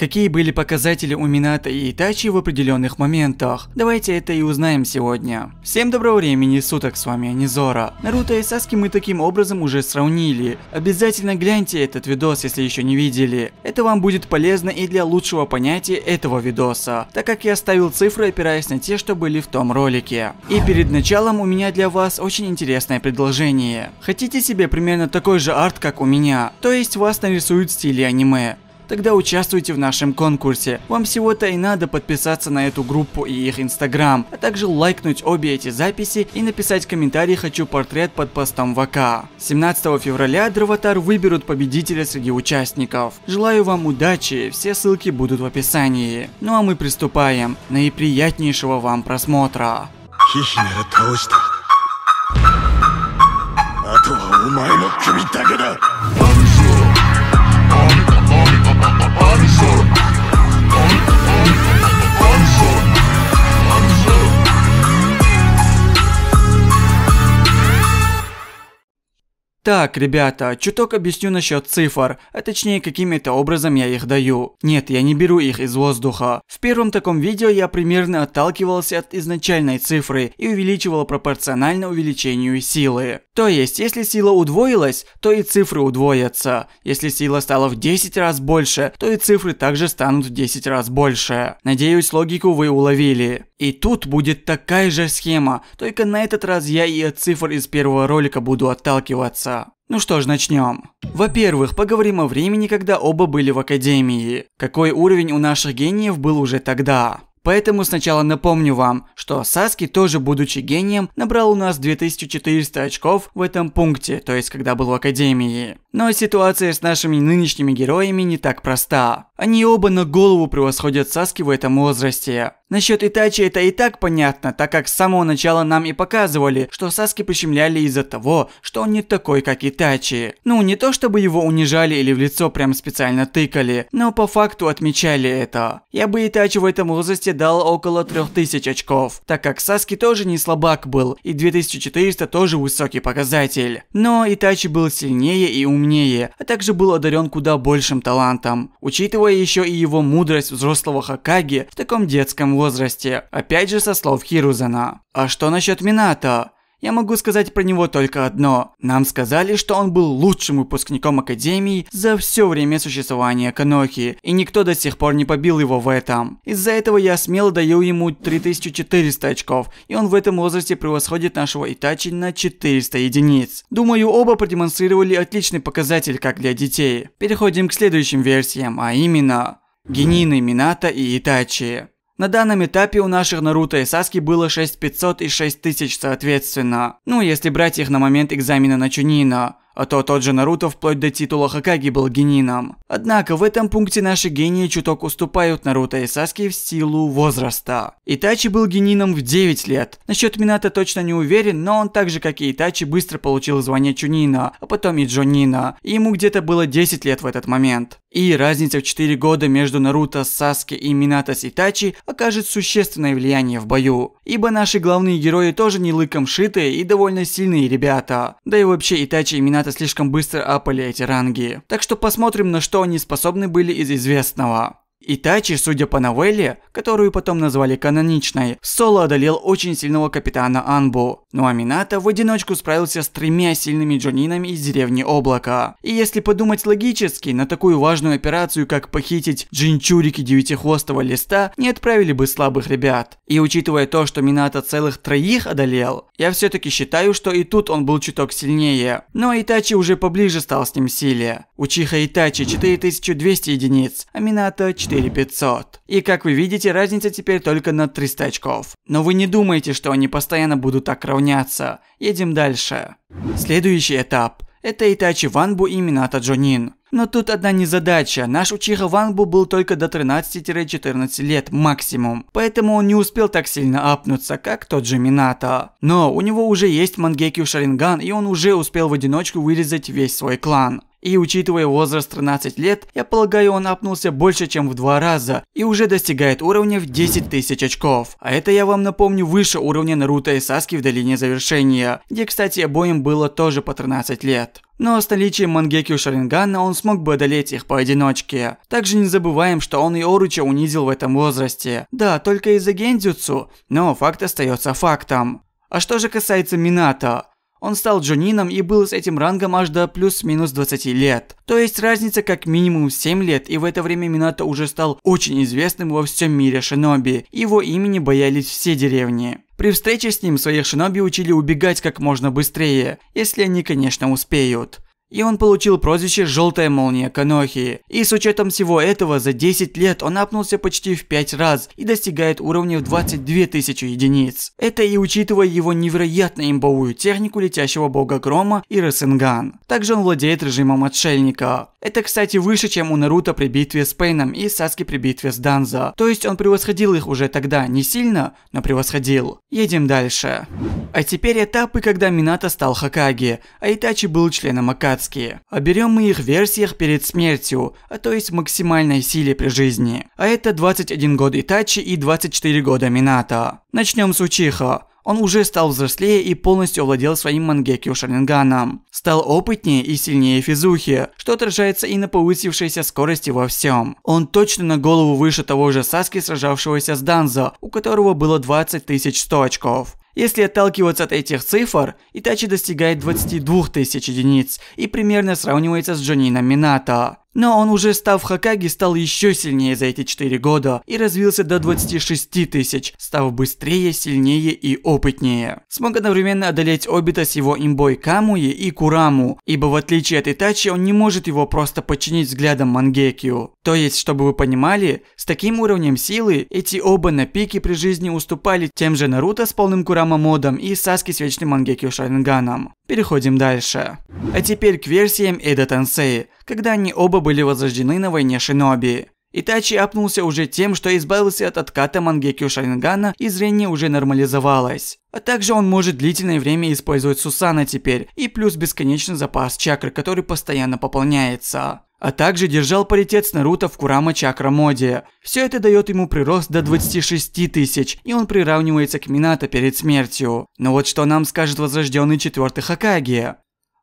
Какие были показатели у Минато и Итачи в определенных моментах? Давайте это и узнаем сегодня. Всем доброго времени суток, с вами Анизора. Наруто и Саске мы таким образом уже сравнили. Обязательно гляньте этот видос, если еще не видели. Это вам будет полезно и для лучшего понятия этого видоса, так как я оставил цифры, опираясь на те, что были в том ролике. И перед началом у меня для вас очень интересное предложение. Хотите себе примерно такой же арт, как у меня? То есть вас нарисуют в стиле аниме? Тогда участвуйте в нашем конкурсе. Вам всего-то и надо подписаться на эту группу и их инстаграм, а также лайкнуть обе эти записи и написать комментарий «Хочу портрет» под постом в ВК. 17 февраля Дровотар выберут победителя среди участников. Желаю вам удачи, все ссылки будут в описании. Ну а мы приступаем. Наиприятнейшего вам просмотра. Так, ребята, чуток объясню насчет цифр, а точнее каким-то образом я их даю. Нет, я не беру их из воздуха. В первом таком видео я примерно отталкивался от изначальной цифры и увеличивал пропорционально увеличению силы. То есть, если сила удвоилась, то и цифры удвоятся. Если сила стала в 10 раз больше, то и цифры также станут в 10 раз больше. Надеюсь, логику вы уловили. И тут будет такая же схема, только на этот раз я и от цифр из первого ролика буду отталкиваться. Ну что ж, начнем. Во-первых, поговорим о времени, когда оба были в академии. Какой уровень у наших гениев был уже тогда? Поэтому сначала напомню вам, что Саске, тоже будучи гением, набрал у нас 2400 очков в этом пункте, то есть когда был в академии. Но ситуация с нашими нынешними героями не так проста. Они оба на голову превосходят Саске в этом возрасте. Насчет Итачи это и так понятно, так как с самого начала нам и показывали, что Саске пощемляли из-за того, что он не такой, как Итачи. Ну, не то чтобы его унижали или в лицо прям специально тыкали, но по факту отмечали это. Я бы Итачи в этом возрасте дал около 3000 очков, так как Саске тоже не слабак был, и 2400 тоже высокий показатель. Но Итачи был сильнее и умнее, а также был одарен куда большим талантом, учитывая еще и его мудрость взрослого Хокаге в таком детском возрасте, опять же со слов Хирузена. А что насчет Минато? Я могу сказать про него только одно. Нам сказали, что он был лучшим выпускником академии за все время существования Канохи, и никто до сих пор не побил его в этом. Из-за этого я смело даю ему 3400 очков, и он в этом возрасте превосходит нашего Итачи на 400 единиц. Думаю, оба продемонстрировали отличный показатель как для детей. Переходим к следующим версиям, а именно генины Минато и Итачи. На данном этапе у наших Наруто и Саске было 6500 и 6000 соответственно. Ну, если брать их на момент экзамена на Чунина. А то тот же Наруто вплоть до титула Хокаге был генином. Однако в этом пункте наши гении чуток уступают Наруто и Саске в силу возраста. Итачи был генином в 9 лет. Насчет Минато точно не уверен, но он так же, как и Итачи, быстро получил звание Чунина, а потом и Джонина. И ему где-то было 10 лет в этот момент. И разница в 4 года между Наруто с Саске и Минато с Итачи окажет существенное влияние в бою. Ибо наши главные герои тоже не лыком шитые и довольно сильные ребята. Да и вообще Итачи и Минато слишком быстро апали эти ранги. Так что посмотрим, на что они способны были из известного. Итачи, судя по новелле, которую потом назвали каноничной, соло одолел очень сильного капитана Анбу. Ну а Минато в одиночку справился с 3 сильными джонинами из деревни Облака. И если подумать логически, на такую важную операцию, как похитить джинчурики девятихвостого листа, не отправили бы слабых ребят. И учитывая то, что Минато целых 3 одолел, я все-таки считаю, что и тут он был чуток сильнее. Но Итачи уже поближе стал с ним в силе. Учиха Итачи 4200 единиц, а Минато 4500. И как вы видите, разница теперь только на 300 очков. Но вы не думаете, что они постоянно будут так равняться. Едем дальше. Следующий этап. Это Итачи Ванбу и Минато Джонин. Но тут одна незадача. Наш Учиха Ванбу был только до 13-14 лет максимум. Поэтому он не успел так сильно апнуться, как тот же Минато. Но у него уже есть Мангекю Шаринган, и он уже успел в одиночку вырезать весь свой клан. И учитывая возраст 13 лет, я полагаю, он апнулся больше, чем в 2 раза и уже достигает уровня в 10 тысяч очков. А это, я вам напомню, выше уровня Наруто и Саски в Долине Завершения, где, кстати, обоим было тоже по 13 лет. Но с наличием Мангекю Шарингана он смог бы одолеть их поодиночке. Также не забываем, что он и Оруча унизил в этом возрасте. Да, только из-за Гендзюцу, но факт остается фактом. А что же касается Минато? Он стал Джонином и был с этим рангом аж до плюс-минус 20 лет. То есть разница как минимум 7 лет, и в это время Минато уже стал очень известным во всем мире шиноби. Его имени боялись все деревни. При встрече с ним своих шиноби учили убегать как можно быстрее, если они, конечно, успеют. И он получил прозвище «Желтая молния Конохи». И с учетом всего этого, за 10 лет он апнулся почти в 5 раз и достигает уровня в 22 тысячи единиц. Это и учитывая его невероятно имбовую технику летящего бога грома и Росенган. Также он владеет режимом Отшельника. Это, кстати, выше, чем у Наруто при битве с Пейном и Саске при битве с Данза. То есть он превосходил их уже тогда, не сильно, но превосходил. Едем дальше. А теперь этапы, когда Минато стал Хокаге, а Итачи был членом Акацуки. А берем мы их в версиях перед смертью, а то есть максимальной силе при жизни. А это 21 год Итачи и 24 года Минато. Начнем с Учиха. Он уже стал взрослее и полностью овладел своим Мангекю Шаринганом. Стал опытнее и сильнее Физухи, что отражается и на повысившейся скорости во всем. Он точно на голову выше того же Саски, сражавшегося с Данза, у которого было 20100 очков. Если отталкиваться от этих цифр, Итачи достигает 22 тысяч единиц и примерно сравнивается с Джонином Минато. Но он уже став Хокаге стал еще сильнее за эти 4 года и развился до 26 тысяч, став быстрее, сильнее и опытнее. Смог одновременно одолеть Обита с его имбой Камуи и Кураму, ибо в отличие от Итачи он не может его просто подчинить взглядом Мангекю. То есть, чтобы вы понимали, с таким уровнем силы эти оба на пике при жизни уступали тем же Наруто с полным Курама модом и Саске с вечным Мангекю Шаринганом. Переходим дальше. А теперь к версиям Эдо Тенсей, когда они оба были возрождены на войне шиноби. Итачи апнулся уже тем, что избавился от отката Мангекю Шарингана и зрение уже нормализовалось. А также он может длительное время использовать Сусана теперь и плюс бесконечный запас чакры, который постоянно пополняется. А также держал паритет с Наруто в Курама чакра моде. Все это дает ему прирост до 26 тысяч, и он приравнивается к Минато перед смертью. Но вот что нам скажет возрожденный 4-й Хокаге.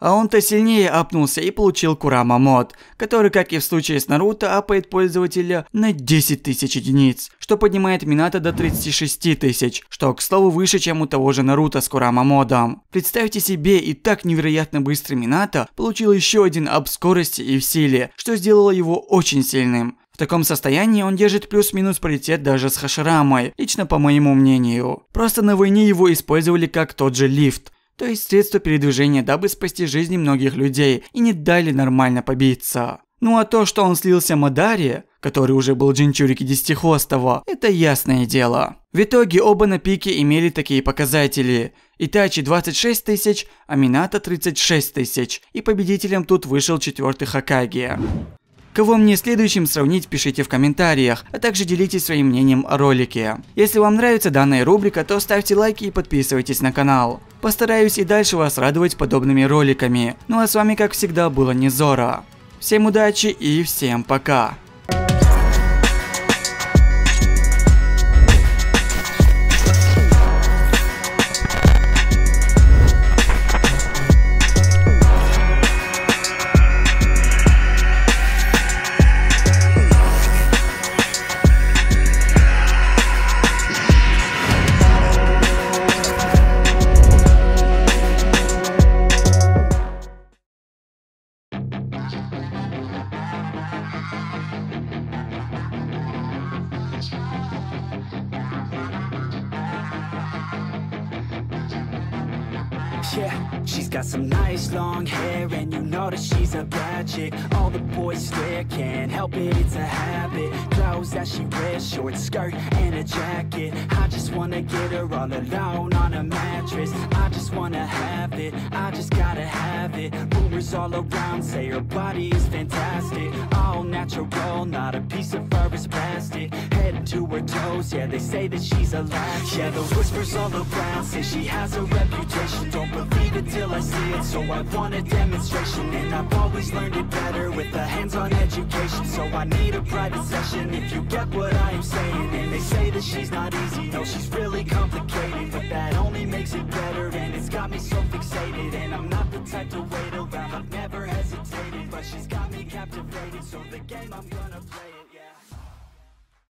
А он-то сильнее апнулся и получил Курама мод, который, как и в случае с Наруто, апает пользователя на 10 тысяч единиц, что поднимает Минато до 36 тысяч, что, к слову, выше, чем у того же Наруто с Курама модом. Представьте себе, и так невероятно быстрый Минато получил еще один ап скорости и в силе, что сделало его очень сильным. В таком состоянии он держит плюс-минус паритет даже с Хоширамой, лично по моему мнению. Просто на войне его использовали как тот же лифт. То есть средство передвижения, дабы спасти жизни многих людей и не дали нормально побиться. Ну а то, что он слился Мадаре, который уже был джинчурики Десятихвостого, это ясное дело. В итоге оба на пике имели такие показатели. Итачи 26 тысяч, а Минато 36 тысяч. И победителем тут вышел 4-й Хокаге. Кого мне следующим сравнить, пишите в комментариях, а также делитесь своим мнением о ролике. Если вам нравится данная рубрика, то ставьте лайки и подписывайтесь на канал. Постараюсь и дальше вас радовать подобными роликами. Ну а с вами, как всегда, была Анизора. Всем удачи и всем пока. Yeah, she's got some nice long hair and you know that she's a bad chick. All the boys stare, can't help it, it's a habit. Close shows that she wears short skirt and a jacket. I just wanna get her all alone on a mattress. I just wanna have it, I just gotta have it. Rumors all around say her body is fantastic. All natural, not a piece of fur is plastic. Head to her toes, yeah, they say that she's a latch. Yeah, the whispers all around say she has a reputation. Don't believe it till I see it, so I want a demonstration. And I've always learned it better with a hands-on education. So I need a private session if you get what I am saying. And they say that she's not easy, no, she's really complicated. But that only makes it better, and it's got me so fixated. And I'm not the type to wait around, I've never hesitated. But she's got me captivated, so the game I'm gonna